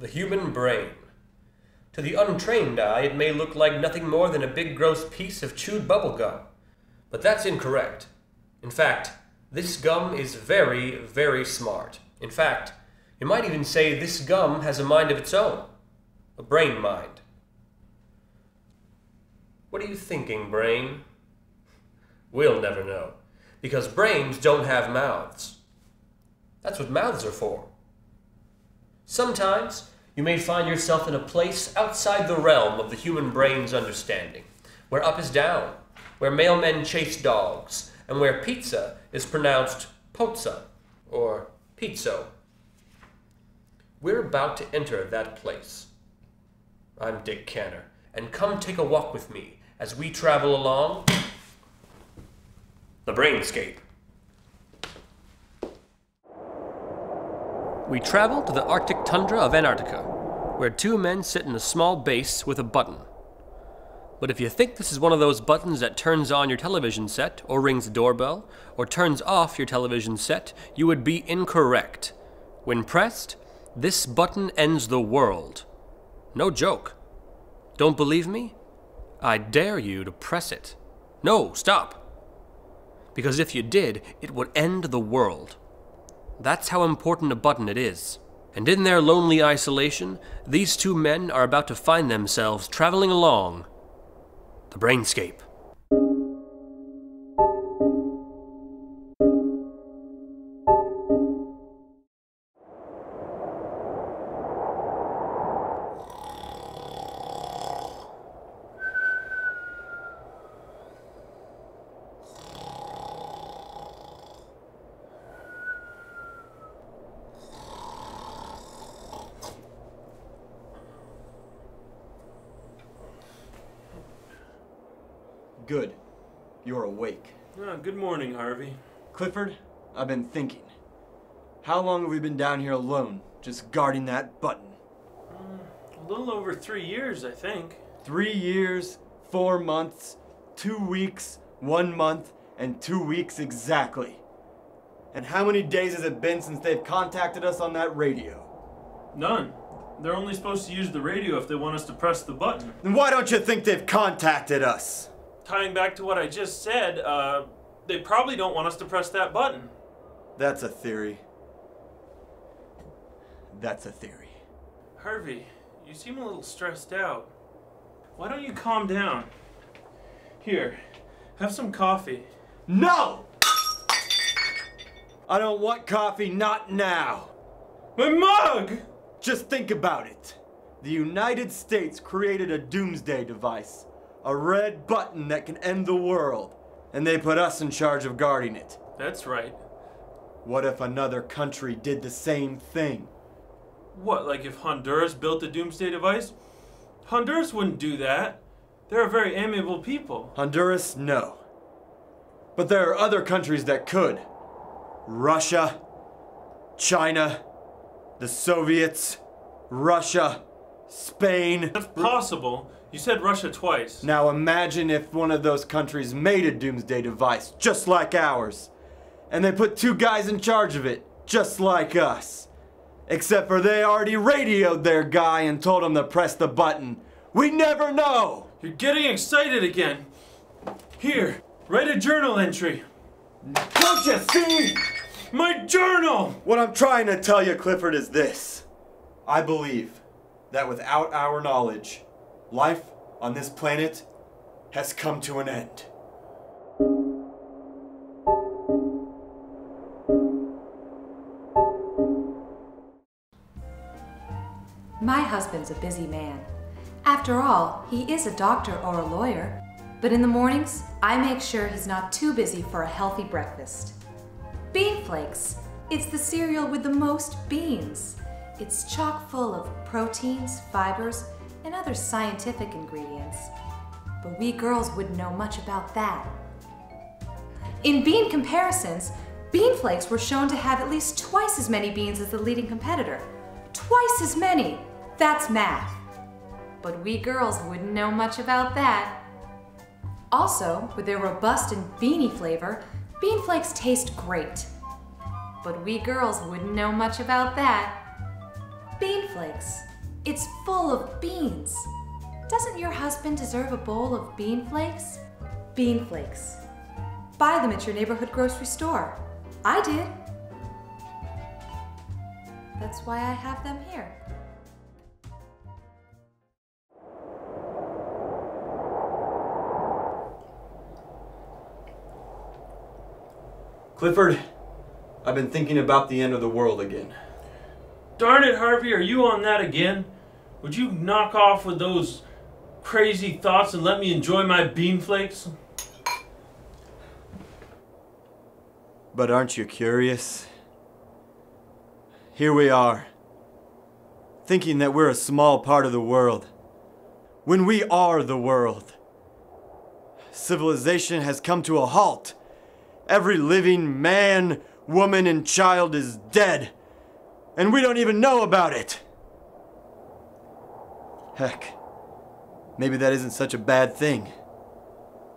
The human brain. To the untrained eye, it may look like nothing more than a big gross piece of chewed bubble gum. But that's incorrect. In fact, this gum is very, very smart. In fact, you might even say this gum has a mind of its own. A brain mind. What are you thinking, brain? We'll never know. Because brains don't have mouths. That's what mouths are for. Sometimes, you may find yourself in a place outside the realm of the human brain's understanding, where up is down, where mailmen chase dogs, and where pizza is pronounced pozza, or pizzo. We're about to enter that place. I'm Dick Kanner, and come take a walk with me as we travel along the Brainscape. We travel to the Arctic tundra of Antarctica, where two men sit in a small base with a button. But if you think this is one of those buttons that turns on your television set, or rings a doorbell, or turns off your television set, you would be incorrect. When pressed, this button ends the world. No joke. Don't believe me? I dare you to press it. No, stop. Because if you did, it would end the world. That's how important a button it is. And in their lonely isolation, these two men are about to find themselves traveling along the Brainscape. Good. You're awake. Oh, good morning, Harvey. Clifford, I've been thinking. How long have we been down here alone, just guarding that button? A little over 3 years, I think. 3 years, 4 months, 2 weeks, 1 month, and 2 weeks exactly. And how many days has it been since they've contacted us on that radio? None. They're only supposed to use the radio if they want us to press the button. Then why don't you think they've contacted us? Tying back to what I just said, they probably don't want us to press that button. That's a theory. That's a theory. Harvey, you seem a little stressed out. Why don't you calm down? Here, have some coffee. No! I don't want coffee, not now. My mug! Just think about it. The United States created a doomsday device. A red button that can end the world, and they put us in charge of guarding it. That's right. What if another country did the same thing? What, like if Honduras built the doomsday device? Honduras wouldn't do that. They're a very amiable people. Honduras, no. But there are other countries that could. Russia, China, the Soviets, Russia, Spain. That's possible. You said Russia twice. Now imagine if one of those countries made a doomsday device, just like ours. And they put two guys in charge of it, just like us. Except for they already radioed their guy and told him to press the button. We never know! You're getting excited again. Here, write a journal entry. Don't you see? My journal! What I'm trying to tell you, Clifford, is this. I believe that without our knowledge, life on this planet has come to an end. My husband's a busy man. After all, he is a doctor or a lawyer, but in the mornings, I make sure he's not too busy for a healthy breakfast. Bean Flakes. It's the cereal with the most beans. It's chock full of proteins, fibers, and other scientific ingredients. But we girls wouldn't know much about that. In bean comparisons, Bean Flakes were shown to have at least twice as many beans as the leading competitor. Twice as many! That's math. But we girls wouldn't know much about that. Also, with their robust and beany flavor, Bean Flakes taste great. But we girls wouldn't know much about that. Bean Flakes. It's full of beans. Doesn't your husband deserve a bowl of bean flakes? Bean flakes. Buy them at your neighborhood grocery store. I did. That's why I have them here. Clifford, I've been thinking about the end of the world again. Darn it, Harvey, are you on that again? Would you knock off with those crazy thoughts and let me enjoy my bean flakes? But aren't you curious? Here we are, thinking that we're a small part of the world, when we are the world. Civilization has come to a halt. Every living man, woman, and child is dead, and we don't even know about it. Heck, maybe that isn't such a bad thing.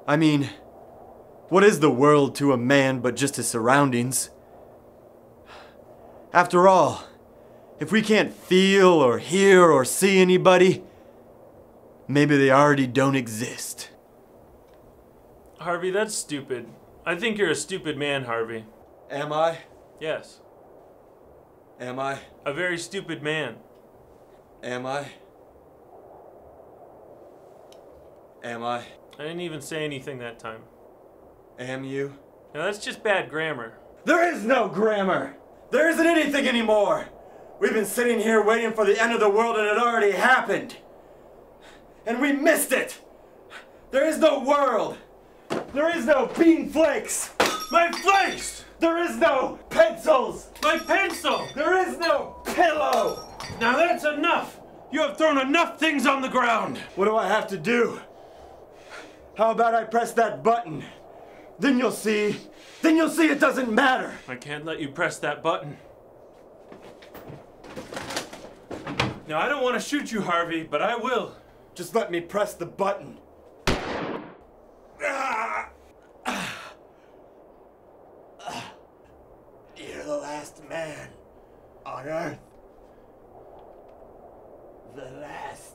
I mean, what is the world to a man but just his surroundings? After all, if we can't feel or hear or see anybody, maybe they already don't exist. Harvey, that's stupid. I think you're a stupid man, Harvey. Am I? Yes. Am I? A very stupid man. Am I? Am I? I didn't even say anything that time. Am you? No, that's just bad grammar. There is no grammar! There isn't anything anymore! We've been sitting here waiting for the end of the world and it already happened! And we missed it! There is no world! There is no bean flakes! My flakes! There is no pencils! My pencil! There is no pillow! Now that's enough! You have thrown enough things on the ground! What do I have to do? How about I press that button? Then you'll see. Then you'll see it doesn't matter. I can't let you press that button. Now, I don't want to shoot you, Harvey, but I will. Just let me press the button. You're the last man on Earth. The last.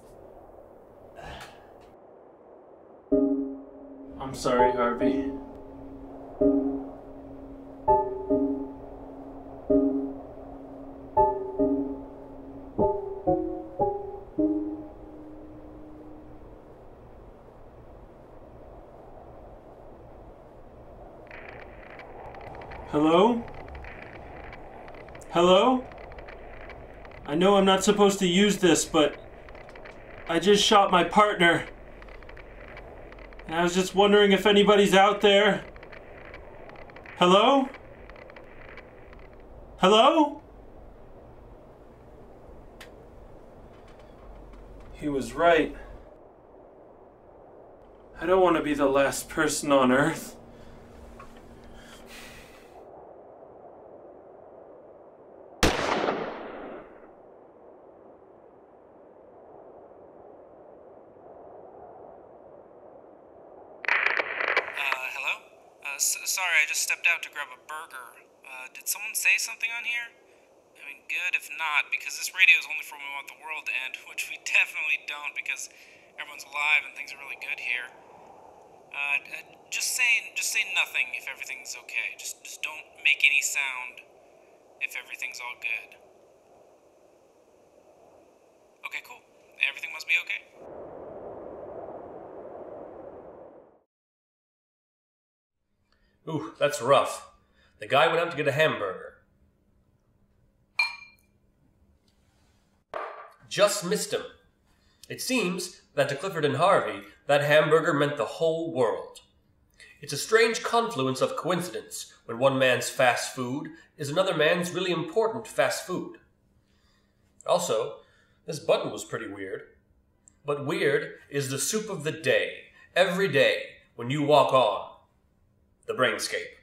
I'm sorry, Harvey. Hello? Hello? I know I'm not supposed to use this, but I just shot my partner. And I was just wondering if anybody's out there. Hello? Hello? He was right. I don't want to be the last person on Earth. Sorry, I just stepped out to grab a burger. Did someone say something on here? I mean, good if not, because this radio is only for when we want the world to end, which we definitely don't, because everyone's alive and things are really good here. Just say nothing if everything's okay. Just don't make any sound if everything's all good. Okay, cool. Everything must be okay. Ooh, that's rough. The guy went out to get a hamburger. Just missed him. It seems that to Clifford and Harvey, that hamburger meant the whole world. It's a strange confluence of coincidence when one man's fast food is another man's really important fast food. Also, this button was pretty weird. But weird is the soup of the day, every day, when you walk on. The Brainscape.